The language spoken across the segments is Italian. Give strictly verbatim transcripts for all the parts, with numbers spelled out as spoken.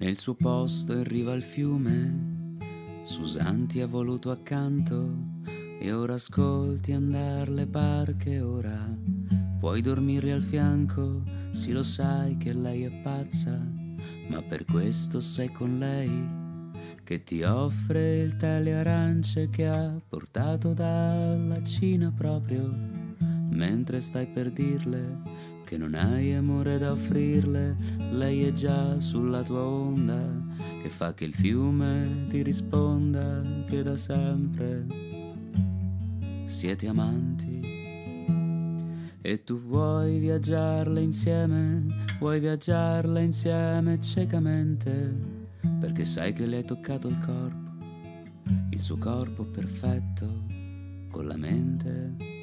Nel suo posto in riva al fiume Suzanne ti ha voluto accanto, e ora ascolti andar le barche, ora puoi dormire al fianco. Sì, lo sai che lei è pazza, ma per questo sei con lei, che ti offre il tè alle arance che ha portato dalla Cina, proprio mentre stai per dirle che non hai amore da offrirle. Lei è già sulla tua onda e fa che il fiume ti risponda che da sempre siete amanti. E tu vuoi viaggiarla insieme, vuoi viaggiarla insieme ciecamente, perché sai che le hai toccato il corpo, il suo corpo perfetto, con la mente.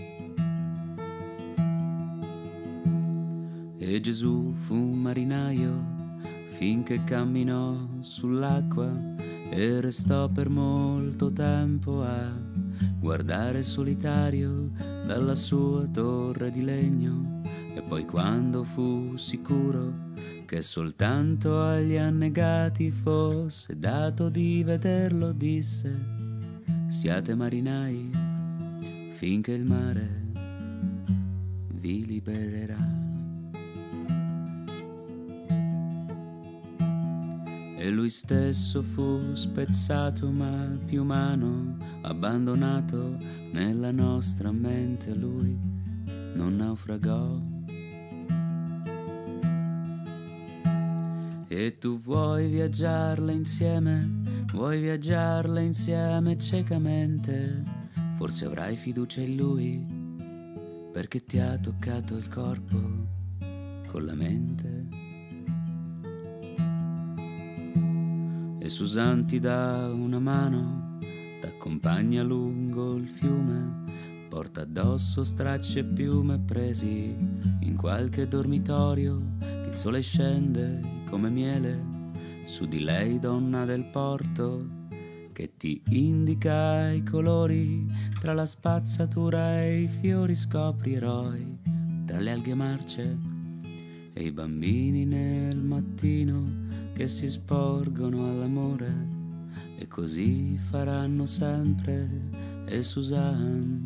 E Gesù fu un marinaio finché camminò sull'acqua e restò per molto tempo a guardare solitario dalla sua torre di legno, e poi quando fu sicuro che soltanto agli annegati fosse dato di vederlo, disse: siate marinai finché il mare vi libererà. E lui stesso fu spezzato ma più umano, abbandonato nella nostra mente, lui non naufragò. E tu vuoi viaggiarla insieme, vuoi viaggiarla insieme ciecamente, forse avrai fiducia in lui, perché ti ha toccato il corpo con la mente. E Suzanne ti dà una mano, t'accompagna lungo il fiume, porta addosso stracci e piume presi in qualche dormitorio. Il sole scende come miele su di lei, donna del porto, che ti indica i colori tra la spazzatura e i fiori. Scopri eroi tra le alghe marce e i bambini nel mattino che si sporgono all'amore, e così faranno sempre. E Suzanne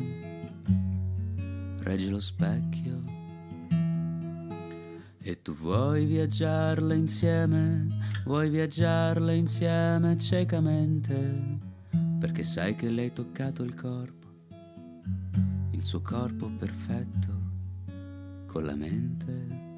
regge lo specchio. E tu vuoi viaggiarla insieme, vuoi viaggiarla insieme ciecamente, perché sai che le hai toccato il corpo, il suo corpo perfetto, con la mente.